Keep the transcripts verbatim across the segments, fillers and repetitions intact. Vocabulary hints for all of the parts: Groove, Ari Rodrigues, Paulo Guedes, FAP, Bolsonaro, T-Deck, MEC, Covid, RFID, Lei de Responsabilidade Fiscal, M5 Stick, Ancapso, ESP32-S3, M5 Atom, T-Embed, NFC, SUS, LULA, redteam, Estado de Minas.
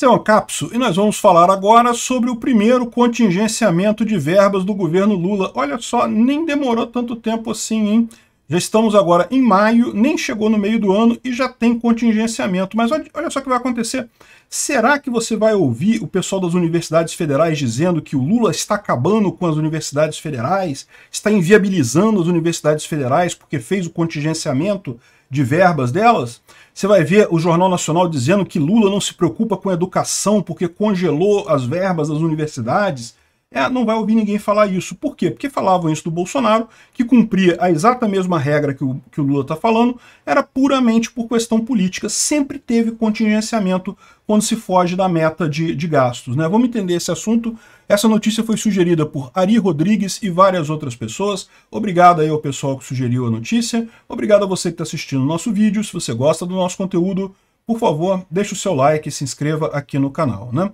Seu Ancapso, e nós vamos falar agora sobre o primeiro contingenciamento de verbas do governo Lula. Olha só, nem demorou tanto tempo assim, hein? Já estamos agora em maio, nem chegou no meio do ano e já tem contingenciamento. Mas olha, olha só o que vai acontecer. Será que você vai ouvir o pessoal das universidades federais dizendo que o Lula está acabando com as universidades federais, está inviabilizando as universidades federais porque fez o contingenciamento de verbas delas? Você vai ver o Jornal Nacional dizendo que Lula não se preocupa com a educação porque congelou as verbas das universidades. É, não vai ouvir ninguém falar isso. Por quê? Porque falavam isso do Bolsonaro, que cumpria a exata mesma regra que o, que o Lula está falando, era puramente por questão política. Sempre teve contingenciamento quando se foge da meta de, de gastos, né? Vamos entender esse assunto. Essa notícia foi sugerida por Ari Rodrigues e várias outras pessoas. Obrigado aí ao pessoal que sugeriu a notícia. Obrigado a você que está assistindo o nosso vídeo. Se você gosta do nosso conteúdo, por favor, deixe o seu like e se inscreva aqui no canal, né?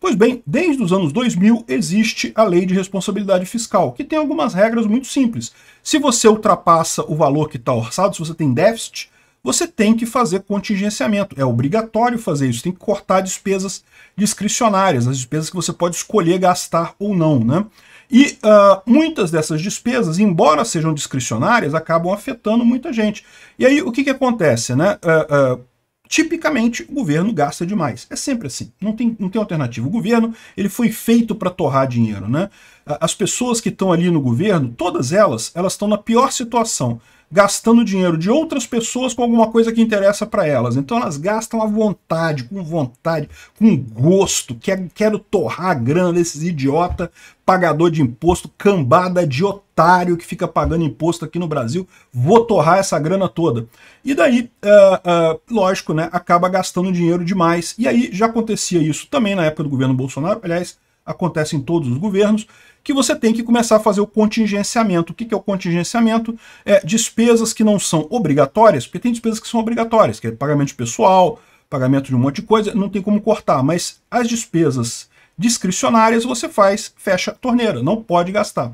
Pois bem, desde os anos dois mil existe a Lei de Responsabilidade Fiscal, que tem algumas regras muito simples. Se você ultrapassa o valor que está orçado, se você tem déficit, você tem que fazer contingenciamento. É obrigatório fazer isso, tem que cortar despesas discricionárias, as despesas que você pode escolher gastar ou não, né? E uh, muitas dessas despesas, embora sejam discricionárias, acabam afetando muita gente. E aí o que, que acontece, né? Uh, uh, Tipicamente, o governo gasta demais. É sempre assim, não tem, não tem alternativa. O governo ele foi feito para torrar dinheiro, né? As pessoas que estão ali no governo, todas elas, elas estão na pior situação, gastando dinheiro de outras pessoas com alguma coisa que interessa para elas. Então elas gastam à vontade, com vontade, com gosto. Quero, quero torrar a grana desses idiota, pagador de imposto, cambada de otário que fica pagando imposto aqui no Brasil. Vou torrar essa grana toda. E daí, uh, uh, lógico, né, acaba gastando dinheiro demais. E aí já acontecia isso também na época do governo Bolsonaro, aliás, acontece em todos os governos, que você tem que começar a fazer o contingenciamento. O que é o contingenciamento? É despesas que não são obrigatórias, porque tem despesas que são obrigatórias, que é pagamento de pessoal, pagamento de um monte de coisa, não tem como cortar, mas as despesas discricionárias você faz, fecha a torneira, não pode gastar.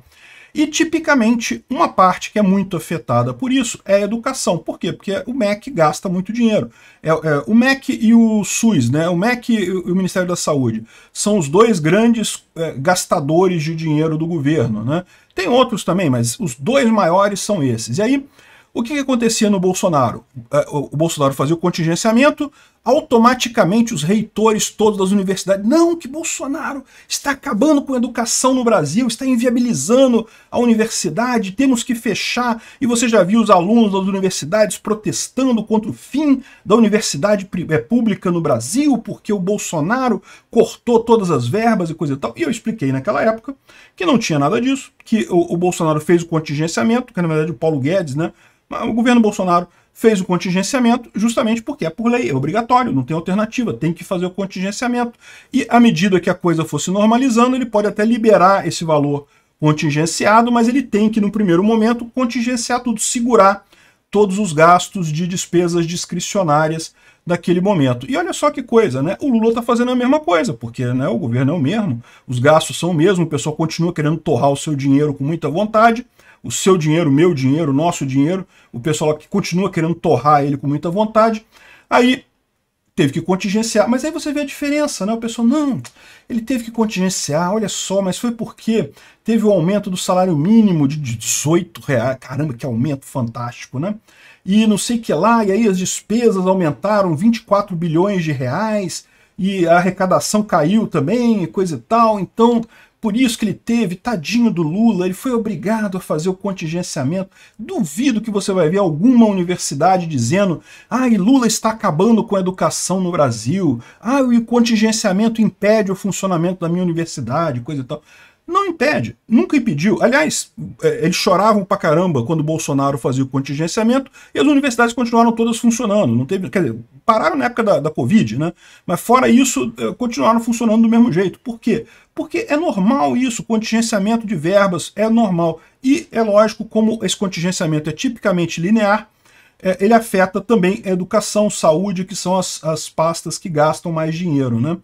E tipicamente uma parte que é muito afetada por isso é a educação. Por quê? Porque o M E C gasta muito dinheiro. É, é, o M E C e o SUS, né? O M E C e o Ministério da Saúde são os dois grandes é, gastadores de dinheiro do governo, né? Tem outros também, mas os dois maiores são esses. E aí, o que, que acontecia no Bolsonaro? O Bolsonaro fazia o contingenciamento, automaticamente os reitores todos das universidades, não, que Bolsonaro está acabando com a educação no Brasil, está inviabilizando a universidade, temos que fechar, e você já viu os alunos das universidades protestando contra o fim da universidade pública no Brasil, porque o Bolsonaro cortou todas as verbas e coisa e tal. E eu expliquei naquela época que não tinha nada disso, que o, o Bolsonaro fez o contingenciamento, que na verdade o Paulo Guedes, né? O governo Bolsonaro fez o contingenciamento justamente porque é por lei, é obrigatório, não tem alternativa, tem que fazer o contingenciamento. E à medida que a coisa fosse normalizando, ele pode até liberar esse valor contingenciado, mas ele tem que, no primeiro momento, contingenciar tudo, segurar todos os gastos de despesas discricionárias daquele momento. E olha só que coisa, né? O Lula está fazendo a mesma coisa, porque, né, o governo é o mesmo, os gastos são o mesmo, o pessoal continua querendo torrar o seu dinheiro com muita vontade, o seu dinheiro, o meu dinheiro, o nosso dinheiro, o pessoal que continua querendo torrar ele com muita vontade, aí teve que contingenciar. Mas aí você vê a diferença, né? O pessoal, não, ele teve que contingenciar, olha só, mas foi porque teve o aumento do salário mínimo de dezoito reais, caramba, que aumento fantástico, né? E não sei o que lá, e aí as despesas aumentaram vinte e quatro bilhões de reais, e a arrecadação caiu também, coisa e tal, então... Por isso que ele teve, tadinho do Lula, ele foi obrigado a fazer o contingenciamento. Duvido que você vai ver alguma universidade dizendo: ah, e Lula está acabando com a educação no Brasil, ah, e o contingenciamento impede o funcionamento da minha universidade, coisa e tal. Não impede, nunca impediu. Aliás, eles choravam pra caramba quando o Bolsonaro fazia o contingenciamento e as universidades continuaram todas funcionando. Não teve, quer dizer, pararam na época da, da Covid, né? Mas fora isso, continuaram funcionando do mesmo jeito. Por quê? Porque é normal isso, contingenciamento de verbas é normal. E é lógico, como esse contingenciamento é tipicamente linear, ele afeta também a educação, saúde, que são as, as pastas que gastam mais dinheiro, né?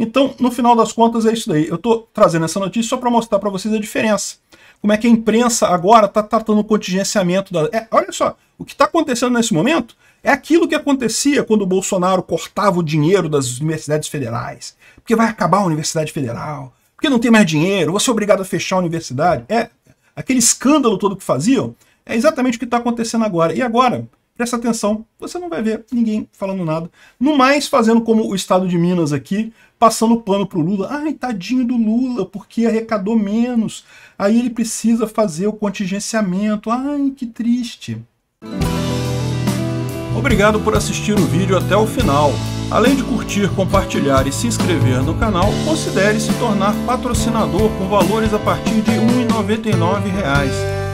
Então, no final das contas, é isso daí. Eu estou trazendo essa notícia só para mostrar para vocês a diferença. Como é que a imprensa agora está tratando o contingenciamento da... É, olha só, o que está acontecendo nesse momento é É aquilo que acontecia quando o Bolsonaro cortava o dinheiro das universidades federais. Porque vai acabar a Universidade Federal, porque não tem mais dinheiro, você é obrigado a fechar a universidade. É aquele escândalo todo que faziam, é exatamente o que está acontecendo agora. E agora, presta atenção, você não vai ver ninguém falando nada. No mais, fazendo como o Estado de Minas aqui, passando pano para o Lula. Ai, tadinho do Lula, porque arrecadou menos. Aí ele precisa fazer o contingenciamento. Ai, que triste. Obrigado por assistir o vídeo até o final. Além de curtir, compartilhar e se inscrever no canal, considere se tornar patrocinador com valores a partir de um real e noventa e nove centavos.